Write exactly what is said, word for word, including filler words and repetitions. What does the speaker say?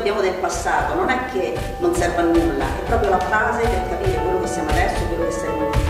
abbiamo del passato, non è che non serva a nulla, è proprio la base per capire quello che siamo adesso e quello che saremo.